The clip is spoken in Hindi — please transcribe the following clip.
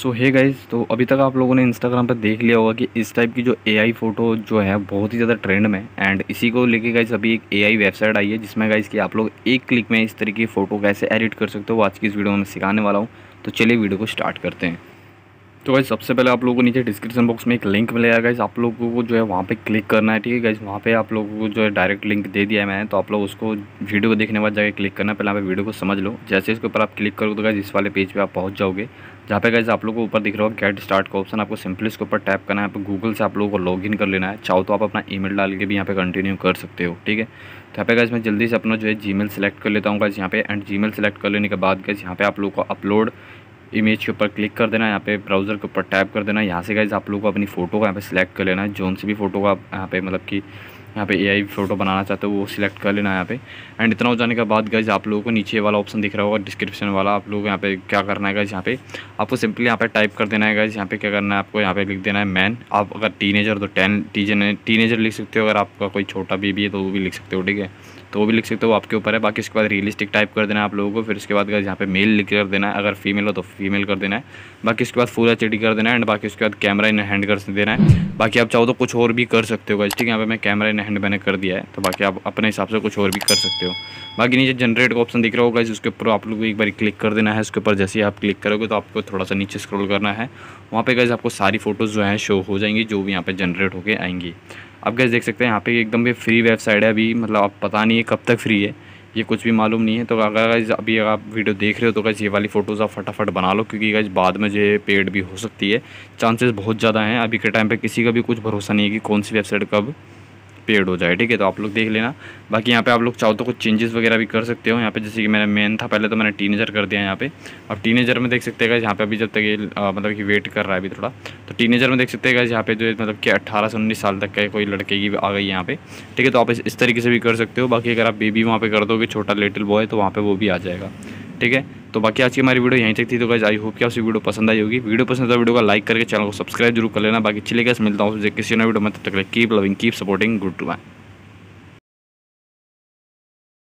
सो हे गाइज़, तो अभी तक आप लोगों ने इंस्टाग्राम पर देख लिया होगा कि इस टाइप की जो एआई फ़ोटो जो है बहुत ही ज़्यादा ट्रेंड में, एंड इसी को लेके गाइज़ अभी एक एआई वेबसाइट आई है जिसमें गाइज़ कि आप लोग एक क्लिक में इस तरीके की फ़ोटो कैसे एडिट कर सकते हो आज की इस वीडियो में सिखाने वाला हूँ। तो चलिए वीडियो को स्टार्ट करते हैं। तो गाइज़ सबसे पहले आप लोगों को नीचे डिस्क्रिप्शन बॉक्स में एक लिंक मिलेगा गाइज़, आप लोगों को जो है वहाँ पे क्लिक करना है। ठीक है गाइज़, वहाँ पे आप लोगों को जो है डायरेक्ट लिंक दे दिया है मैंने, तो आप लोग उसको वीडियो को देखने के बाद जाकर क्लिक करना। पहले यहाँ पे वीडियो को समझ लो, जैसे इसके ऊपर आप क्लिक करोगे तो गाइज़ इस वाले पेज पर आप पहुँच जाओगे, जहाँ पे गाइज़ आप लोग को ऊपर दिख रहा हो गेट स्टार्ट का ऑप्शन। आपको सिंपली इसके ऊपर टैप करना है, आप गूगल से आप लोगों को लॉग इन कर लेना है। चाहो तो आप अपना ईमेल डाल के भी यहाँ पे कंटिन्यू कर सकते हो। ठीक है, तो यहाँ पे गाइज़ मैं जल्दी से अपना जो है जीमेल सेलेक्ट कर लेता हूँ गाइज़ यहाँ पे, एंड जीमेल सेलेक्ट कर लेने के बाद गाइज़ यहाँ पे आप लोगों को अपलोड इमेज के ऊपर क्लिक कर देना है। यहाँ पे ब्राउज़र के ऊपर टैप कर देना है। यहाँ से गाइज़ आप लोगों को अपनी फ़ोटो को यहाँ पे सिलेक्ट कर लेना है, जोन से भी फ़ोटो का आप यहाँ पे मतलब कि यहाँ पे एआई फ़ोटो बनाना चाहते हो वो सिलेक्ट कर लेना है यहाँ पे। एंड इतना हो जाने के बाद गाइज़ आप लोगों को नीचे वाला ऑप्शन दिख रहा होगा डिस्क्रिप्शन वाला, आप लोग यहाँ पे क्या करना है गाइज़, यहाँ पे आपको सिंपली यहाँ पे टाइप कर देना है गाइज़। यहाँ पे क्या करना है, आपको यहाँ पे लिख देना है मैन। आप अगर टीनेजर तो टीनेजर लिख सकते हो, अगर आपका कोई छोटा बेबी है तो वो भी लिख सकते हो। ठीक है, तो वो भी लिख सकते हो, आपके ऊपर है। बाकी उसके बाद रियलिस्टिक टाइप कर देना है आप लोगों को। फिर उसके बाद गाइज़ यहाँ पे मेल लिख कर देना है, अगर फीमेल हो तो फीमेल कर देना है। बाकी उसके बाद फुल एचडी कर देना है, एंड बाकी उसके बाद कैमरा इन हैंड कर देना है। बाकी आप चाहो तो कुछ और भी कर सकते हो गाइज़। ठीक है, यहाँ पे मैं कैमरा इन हैंड मैंने कर दिया है, तो बाकी आप अपने हिसाब से कुछ और भी कर सकते हो। बाकी नीचे जनरेट का ऑप्शन दिख रहा होगा, उसके ऊपर आप लोग एक बार क्लिक कर देना है। उसके ऊपर जैसे ही आप क्लिक करोगे तो आपको थोड़ा सा नीचे स्क्रॉल करना है, वहाँ पे गाइज़ आपको सारी फ़ोटोज़ जो हैं शो हो जाएंगी, जो भी यहाँ पे जनरेट होके आएंगी। आप गाइज़ देख सकते हैं यहाँ पे एकदम भी फ्री वेबसाइट है अभी, मतलब आप पता नहीं है कब तक फ्री है, ये कुछ भी मालूम नहीं है। तो अगर गाइज़ अभी अगर आप वीडियो देख रहे हो तो गाइज़ ये वाली फ़ोटोज़ आप फटाफट बना लो, क्योंकि गाइज़ बाद में जो है पेड भी हो सकती है, चांसेस बहुत ज़्यादा हैं। अभी के टाइम पर किसी का भी कुछ भरोसा नहीं है कि कौन सी वेबसाइट कब पेड हो जाए। ठीक है, तो आप लोग देख लेना। बाकी यहाँ पे आप लोग चाहो तो कुछ चेंजेस वगैरह भी कर सकते हो। यहाँ पे जैसे कि मेरा मेन था पहले, तो मैंने टीनेजर कर दिया है यहाँ पे। अब टीनेजर में देख सकते हैं यहाँ पे अभी जब तक ये मतलब कि वेट कर रहा है अभी थोड़ा, तो टीनेजर में देख सकते हैं यहाँ पे जो मतलब कि 18 से 19 साल तक का कोई लड़के की आ गई यहाँ पे। ठीक है, तो आप इस तरीके से भी कर सकते हो। बाकी अगर आप बेबी वहाँ पर कर दोगे, छोटा लिटिल बॉय, तो वहाँ पर वो भी आ जाएगा। ठीक है, तो बाकी आज की हमारी वीडियो यहीं तक थी। तो गाइज़ आई होप कि आपसे वीडियो पसंद आई होगी। वीडियो पसंद आया वीडियो का लाइक करके चैनल को सब्सक्राइब जरूर कर लेना। बाकी चलिए गाइज़ मिलता हूँ किसी नए वीडियो में, तब तक keep loving keep supporting good to bye.